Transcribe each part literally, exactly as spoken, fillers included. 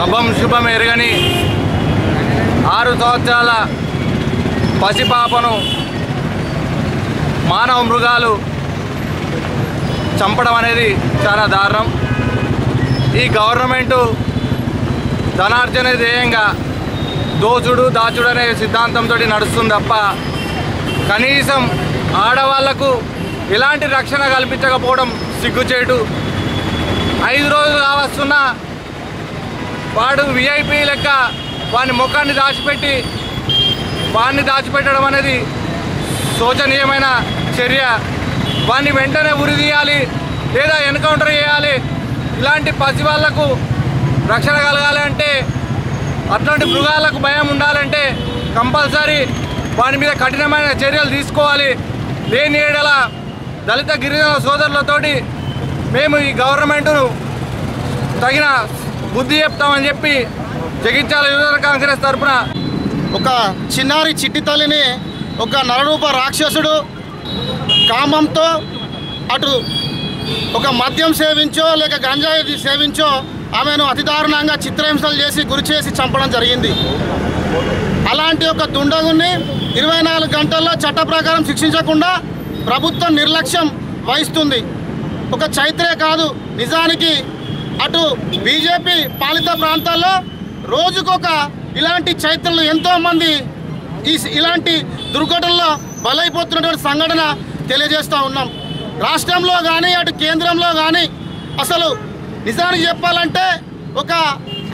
శుభం శుభం ఎరగని ఆరు సంవత్సరాల పసిపాపను మానవ మృగాలు చంపడం అనేది చాలా దారుణం. ఈ గవర్నమెంటు ధనార్జన ధ్యేయంగా దోచుడు దాచుడు అనే సిద్ధాంతంతో నడుస్తుంది తప్ప కనీసం ఆడవాళ్లకు ఎలాంటి రక్షణ కల్పించకపోవడం సిగ్గుచేటు. ఐదు రోజులు కావస్తున్న వాడు విఐపీ లెక్క వాని ముఖాన్ని దాచిపెట్టి వాడిని దాచిపెట్టడం అనేది శోచనీయమైన చర్య. వాడిని వెంటనే ఉరి తీయాలి లేదా ఎన్కౌంటర్ చేయాలి. ఇలాంటి పసి వాళ్లకు రక్షణ కలగాలి అంటే, అట్లాంటి మృగాలకు భయం ఉండాలంటే కంపల్సరీ వాడి మీద కఠినమైన చర్యలు తీసుకోవాలి. లేని ఏడల దళిత గిరిజన సోదరులతోటి మేము ఈ గవర్నమెంటును తగిన బుద్ధి చెప్తామని చెప్పి జగిత్యాల యువజన కాంగ్రెస్ తరఫున ఒక చిన్నారి చిట్టి తల్లిని ఒక నరరూప రాక్షసుడు కామంతో అటు ఒక మద్యం సేవించో లేక గంజాయి సేవించో ఆమెను అతి దారుణంగా చిత్రహింసలు చేసి గురి చేసి చంపడం జరిగింది. అలాంటి ఒక దుండగుని ఇరవై నాలుగు గంటల్లో చట్ట ప్రకారం శిక్షించకుండా ప్రభుత్వం నిర్లక్ష్యం వహిస్తుంది. ఒక చైత్రే కాదు, నిజానికి అటు బీజేపీ పాలిత ప్రాంతాల్లో రోజుకొక ఇలాంటి చైత్రలు ఎంతోమంది ఈ ఇలాంటి దుర్ఘటనలో బలైపోతున్నటువంటి సంఘటన తెలియజేస్తూ ఉన్నాం. రాష్ట్రంలో కానీ అటు కేంద్రంలో కానీ అసలు నిజానికి చెప్పాలంటే ఒక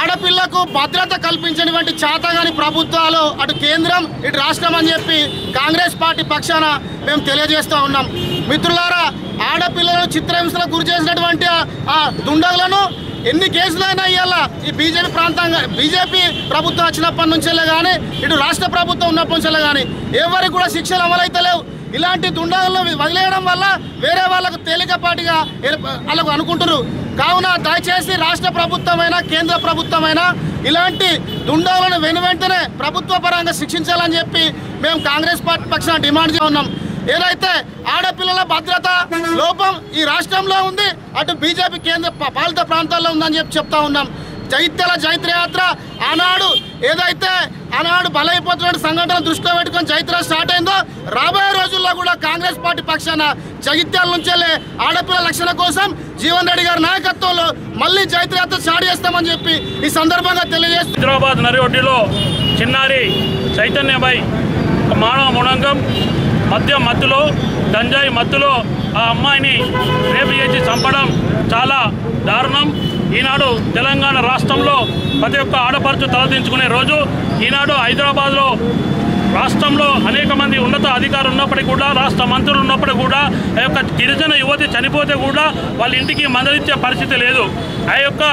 ఆడపిల్లకు భద్రత కల్పించినటువంటి చేతగాని ప్రభుత్వాలు అటు కేంద్రం ఇటు రాష్ట్రం అని చెప్పి కాంగ్రెస్ పార్టీ పక్షాన మేము తెలియజేస్తూ ఉన్నాం. మిత్రులారా, ఆడపిల్లలను చిత్రహింసలకు గురి చేసినటువంటి ఆ దుండగులను ఎన్ని కేసులైనా ఇవాళ ఈ బీజేపీ ప్రాంతంగా బీజేపీ ప్రభుత్వం వచ్చినప్పటి నుంచేలే కానీ ఇటు రాష్ట్ర ప్రభుత్వం ఉన్నప్పటి నుంచేలే కానీ ఎవరికి కూడా శిక్షలు అమలైతలేవు. ఇలాంటి దుండగులను వదిలేయడం వల్ల వేరే వాళ్ళకు తేలికపాటిగా వాళ్ళకు అనుకుంటున్నారు. కావున దయచేసి రాష్ట్ర ప్రభుత్వమైనా కేంద్ర ప్రభుత్వమైనా ఇలాంటి దుండగులను వెను వెంటనే ప్రభుత్వ పరంగా శిక్షించాలని చెప్పి మేము కాంగ్రెస్ పార్టీ పక్షాన డిమాండ్ చేస్తున్నాం. ఏదైతే ఆడపిల్లల భద్రత లోపం ఈ రాష్ట్రంలో ఉంది, అటు బీజేపీ కేంద్ర పాలిత ప్రాంతాల్లో ఉందని చెప్పి చెప్తా ఉన్నాం. జైత్యాల జైత్రయాత్ర ఆనాడు ఏదైతే ఆనాడు బలైపోతున్న సంఘటన దృష్టిలో పెట్టుకొని జైత్ర స్టార్ట్ అయిందో రాబోయే రోజుల్లో కూడా కాంగ్రెస్ పార్టీ పక్షాన జగిత్యాల నుంచి ఆడపిల్లల రక్షణ కోసం జీవన్ రెడ్డి గారి నాయకత్వంలో మళ్ళీ జైత్రయాత్ర స్టార్ట్ చేస్తామని చెప్పి ఈ సందర్భంగా తెలియజేస్తూ హైదరాబాద్ నరివడ్డిలో చిన్నారి చైతన్యబాయి మానవ మూలంగం మద్యం మత్తులో గంజాయి మత్తులో ఆ అమ్మాయిని రేపు చేసి చంపడం చాలా దారుణం. ఈనాడు తెలంగాణ రాష్ట్రంలో ప్రతి ఒక్క ఆడపడుచు తలదించుకునే రోజు. ఈనాడు హైదరాబాద్లో రాష్ట్రంలో అనేక మంది ఉన్నత అధికారులు ఉన్నప్పటికీ కూడా రాష్ట్ర మంత్రులు ఉన్నప్పటికీ కూడా ఆ యొక్క గిరిజన యువతి చనిపోతే కూడా వాళ్ళ ఇంటికి మందలించే పరిస్థితి లేదు. ఆ యొక్క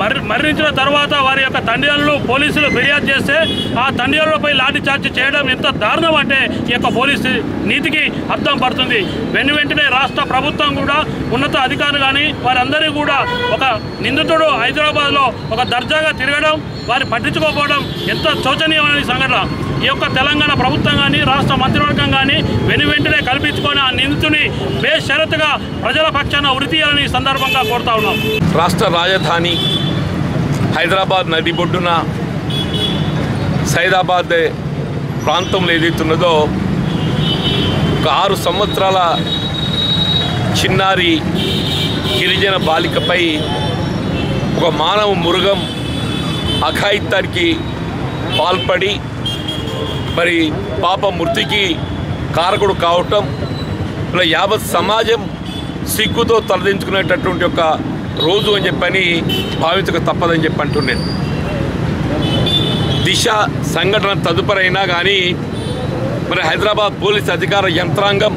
मर మరణించిన తర్వాత వారి యొక్క తండ్రిలు పోలీసులు ఫిర్యాదు చేస్తే ఆ తండ్రిలపై లాఠీ చార్జ్ చేయడం ఎంత దారుణం అంటే ఈ యొక్క పోలీస్ నీతికి అద్దం పడుతుంది। వెను వెంటనే రాష్ట్ర ప్రభుత్వం కూడా ఉన్నత అధికారులు గాని వారందరూ కూడా ఒక నిందితుడు హైదరాబాద్ లో ఒక దర్జాగా తిరగడం వారి పట్టించుకోకపోవడం ఎంత శోచనీయమైన సంఘటన। ఈ యొక్క తెలంగాణ ప్రభుత్వం కానీ రాష్ట్ర మంత్రివర్గం కానీ వెను వెంటనే కల్పించుకొని ఆ నిందితుని బేషరతుగా ప్రజల పక్షాన ఉరి తీయాలని సందర్భంగా కోరుతా ఉన్నాం। రాష్ట్ర రాజధాని హైదరాబాద్ నది బొడ్డున సైదాబాద్ ప్రాంతంలో ఏదైతున్నదో ఒక ఆరు సంవత్సరాల చిన్నారి గిరిజన బాలికపై ఒక మానవ మృగం అఘాయిత్యానికి పాల్పడి మరి పాప మృతికి కారకుడు కావటం ఇలా యావత్ సమాజం సిగ్గుతో తలదించుకునేటటువంటి ఒక రోజు అని చెప్పని భావించక తప్పదని చెప్పి అంటున్నాను। దిశ సంఘటన తదుపరైనా కానీ మరి హైదరాబాద్ పోలీస్ అధికార యంత్రాంగం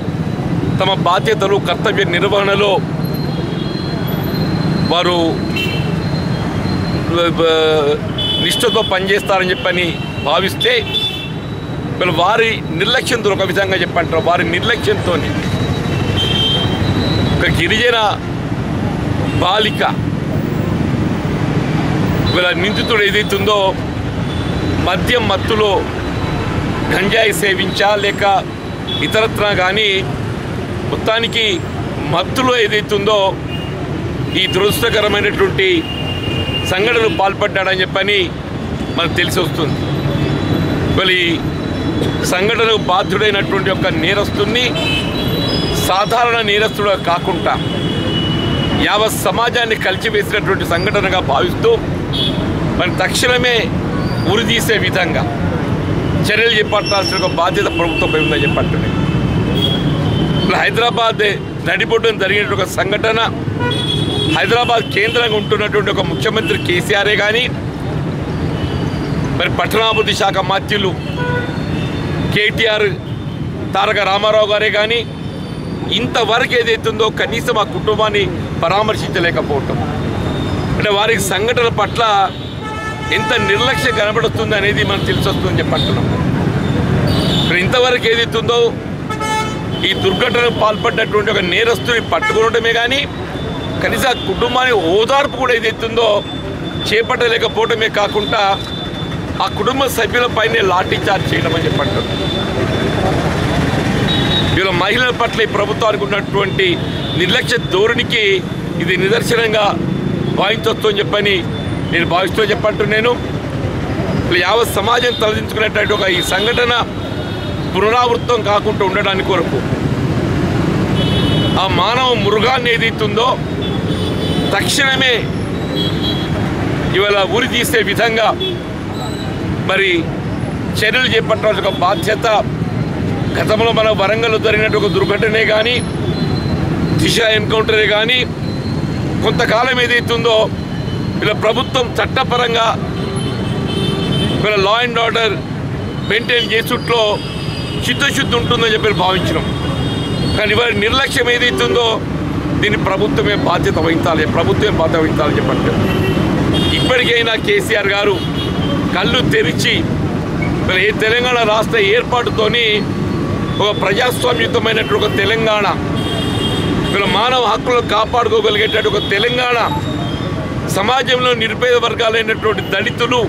తమ బాధ్యతలు కర్తవ్య నిర్వహణలో వారు నిష్ఠతో పనిచేస్తారని చెప్పని భావిస్తే వీళ్ళు వారి నిర్లక్ష్యంతో ఒక విధంగా చెప్పంటారు వారి నిర్లక్ష్యంతో ఒక గిరిజన బాలిక వీళ్ళ నిందితుడు ఏదైతుందో మద్యం మత్తులో గంజాయి సేవించా లేక ఇతరత్ర కానీ మొత్తానికి మత్తులో ఏదైతుందో ఈ దురదృష్టకరమైనటువంటి సంఘటనలు పాల్పడ్డాడని చెప్పని మనకు తెలిసి వస్తుంది। వీళ్ళు సంఘటనకు బాధ్యుడైనటువంటి ఒక నేరస్తుని సాధారణ నేరస్తుడు కాకుండా యావత్ సమాజాన్ని కలిచివేసినటువంటి సంఘటనగా భావిస్తూ మరి తక్షణమే ఉరితీసే విధంగా చర్యలు చేపట్టాల్సిన ఒక బాధ్యత ప్రభుత్వంపై ఉందని చెప్పంటున్నాయి। హైదరాబాద్ నడిబొడ్డున జరిగినటువంటి ఒక సంఘటన హైదరాబాద్ కేంద్రంగా ఉంటున్నటువంటి ఒక ముఖ్యమంత్రి కేసీఆరే కానీ మరి పట్టణాభివృద్ధి శాఖ మంత్రులు కేటీఆర్ తారక రామారావు గారే కానీ ఇంతవరకు ఏదైతుందో కనీసం ఆ కుటుంబాన్ని పరామర్శించలేకపోవటం అంటే వారికి సంఘటన పట్ల ఎంత నిర్లక్ష్యం కనబడుతుంది అనేది మనకు తెలిసి వస్తుందని చెప్పంటున్నాం। ఇప్పుడు ఇంతవరకు ఏదైతుందో ఈ దుర్ఘటనకు పాల్పడినటువంటి ఒక నేరస్తుని పట్టుకోవడమే కానీ కనీసం ఆ కుటుంబానికి ఓదార్పు కూడా ఏదైతుందో చేపట్టలేకపోవటమే కాకుండా ఆ కుటుంబ సభ్యులపైనే లాఠీ చార్జ్ చేయడం అని చెప్పంటున్నాం। వీళ్ళ మహిళల పట్ల ఈ ప్రభుత్వానికి ఉన్నటువంటి నిర్లక్ష్య ధోరణికి ఇది నిదర్శనంగా భావించవచ్చు అని చెప్పని నేను భావిస్తూ చెప్పంటున్నాను। యావత్ సమాజం తలదించుకునేటువంటి ఒక ఈ సంఘటన పునరావృతం కాకుండా ఉండడానికి కొరకు ఆ మానవ మృగాన్ని ఏదైతుందో తక్షణమే ఇవాళ ఉరి తీసే విధంగా మరి చర్యలు చేపట్టాల్సిన బాధ్యత గతంలో మన వరంగల్లో జరిగినట్టు ఒక దుర్ఘటనే కానీ దిశ ఎన్కౌంటరే కానీ కొంతకాలం ఏదైతుందో వీళ్ళ ప్రభుత్వం చట్టపరంగా వీళ్ళ లా అండ్ ఆర్డర్ మెయింటైన్ చేసేట్లో చిత్తశుద్ధి ఉంటుందని చెప్పి భావించినాం। కానీ వారి నిర్లక్ష్యం ఏదైతుందో దీన్ని ప్రభుత్వమే బాధ్యత వహించాలి ప్రభుత్వమే బాధ్యత వహించాలని చెప్పండి। ఇప్పటికైనా కేసీఆర్ గారు కళ్ళు తెరిచి మరి ఈ తెలంగాణ రాష్ట్ర ఏర్పాటుతోని ఒక ప్రజాస్వామ్యుతమైనటువంటి ఒక తెలంగాణ ఇక్కడ మానవ హక్కులను కాపాడుకోగలిగేటటువంటి ఒక తెలంగాణ సమాజంలో నిరుపేద వర్గాలైనటువంటి దళితులు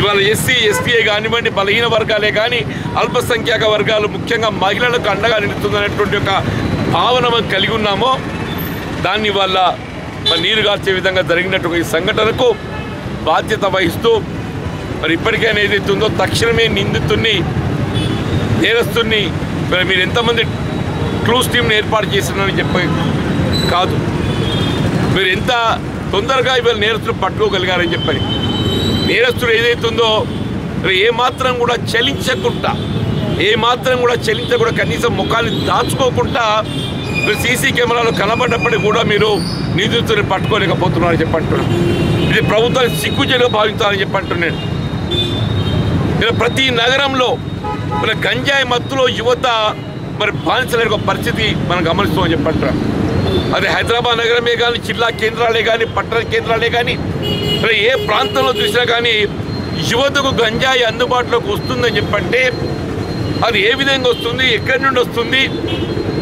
ఇవాళ ఎస్సీ ఎస్టీఏ కానివ్వండి బలహీన వర్గాలే కానీ అల్పసంఖ్యాక వర్గాలు ముఖ్యంగా మహిళలకు అండగా నిలుతుందనేటువంటి ఒక భావన మనం కలిగి ఉన్నామో దాన్ని వాళ్ళ నీరు గార్చే విధంగా జరిగినటువంటి ఈ సంఘటనకు బాధ్యత వహిస్తూ మరి ఇప్పటికైనా ఏదైతుందో తక్షణమే నిందితుడిని నేరస్తుని మీరు ఎంతమంది క్లూస్ టీంని ఏర్పాటు చేస్తున్నారని చెప్పే కాదు మీరు ఎంత తొందరగా ఇవాళ నేరస్తులు పట్టుకోగలిగారని చెప్పని నేరస్తుడు ఏదైతుందో ఏమాత్రం కూడా చలించకుండా ఏమాత్రం కూడా చలించకుండా కనీసం ముఖాన్ని దాచుకోకుండా మీరు సీసీ కెమెరాలు కనబడ్డప్పటికీ కూడా మీరు నిందితుడిని పట్టుకోలేకపోతున్నారని చెప్పంటున్నాను। ఇది ప్రభుత్వాన్ని సిగ్గుచేటుగా భావించాలని చెప్పంటున్నాను। ఇలా ప్రతి నగరంలో మన గంజాయి మత్తులో యువత మరి బానిసలేని ఒక పరిస్థితి మనం గమనిస్తామని చెప్పంటారు। अरे హైదరాబాద్ నగరమే కానీ జిల్లా కేంద్రాలే కానీ పట్టణ కేంద్రాలే కానీ అరే ఏ ప్రాంతంలో చూసినా కానీ యువతకు గంజాయి అందుబాటులోకి వస్తుందని చెప్పంటే అది ఏ విధంగా వస్తుంది, ఎక్కడి నుండి వస్తుంది,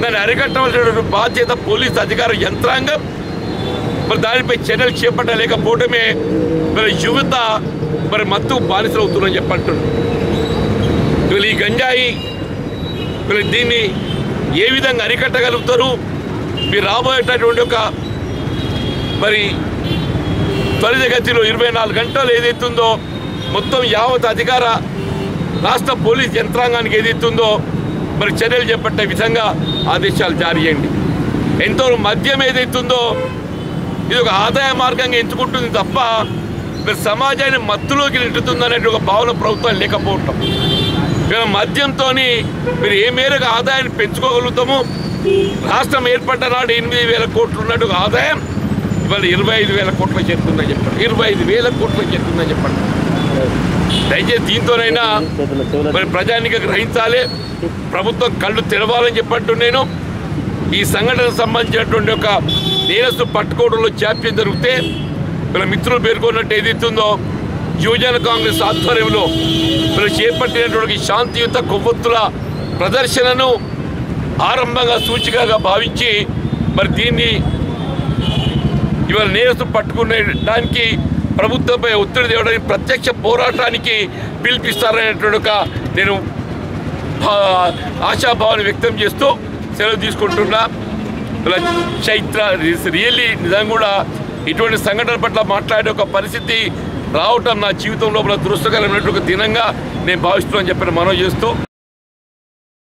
దాన్ని అరికట్టవలసిన బాధ్యత పోలీసు అధికార యంత్రాంగం మరి దానిపై చర్యలు చేపట్టలేకపోవడమే మరి యువత మరి మత్తు బానిసలు అవుతుందని చెప్పంటున్నారు. ఈ గంజాయి మరి దీన్ని ఏ విధంగా అరికట్టగలుగుతారు? మీరు రాబోయేటటువంటి ఒక మరి త్వరితగతిలో ఇరవై నాలుగు గంటలు ఏదైతుందో మొత్తం యావత్ అధికార రాష్ట్ర పోలీస్ యంత్రాంగానికి ఏదైతుందో మరి చర్యలు చేపట్టే విధంగా ఆదేశాలు జారీ చేయండి. ఎంతో మద్యం ఏదైతుందో ఇది ఒక ఆదాయ మార్గంగా ఎంచుకుంటుంది తప్ప మరి సమాజాన్ని మత్తులోకి నెట్టుతుందనే ఒక భావన ప్రభుత్వాలు లేకపోవటం. ఇక మద్యంతో మీరు ఏ మేరకు ఆదాయాన్ని పెంచుకోగలుగుతామో, రాష్ట్రం ఏర్పడ్డ నాడు ఎనిమిది వేల కోట్లు ఉన్నట్టు ఆదాయం ఇవాళ ఇరవై ఐదు వేల కోట్లు చేరుతుందని చెప్పండి, ఇరవై ఐదు వేల కోట్లు చేరుతుందని చెప్పండి. దయచేసి దీంతోనైనా మరి ప్రజానికి గ్రహించాలి, ప్రభుత్వం కళ్ళు తెరవాలని చెప్పట్టు నేను ఈ సంఘటనకు సంబంధించినటువంటి ఒక నేరస్తు పట్టుకోవడంలో జాప్యం జరిగితే మన మిత్రులు పేర్కొన్నట్టు ఏదైతుందో యువజన కాంగ్రెస్ ఆధ్వర్యంలో మనం చేపట్టినటువంటి శాంతియుత కొవ్వొత్తుల ప్రదర్శనను ఆరంభంగా సూచికగా భావించి మరి దీన్ని ఇవాళ నేరస్తు పట్టుకునేదానికి ప్రభుత్వంపై ఒత్తిడి తేవడానికి ప్రత్యక్ష పోరాటానికి పిలిపిస్తారనేటువంటి ఒక నేను ఆశాభావాన్ని వ్యక్తం చేస్తూ సెలవు తీసుకుంటున్నా. చైత్ర రియల్లీ నిజంగా కూడా ఇటువంటి సంఘటన పట్ల మాట్లాడే ఒక పరిస్థితి రావటం నా జీవితంలో దురదృష్టకరమైనటువంటి దినంగా నేను భావిస్తున్నానని చెప్పిన మనవి చేస్తూ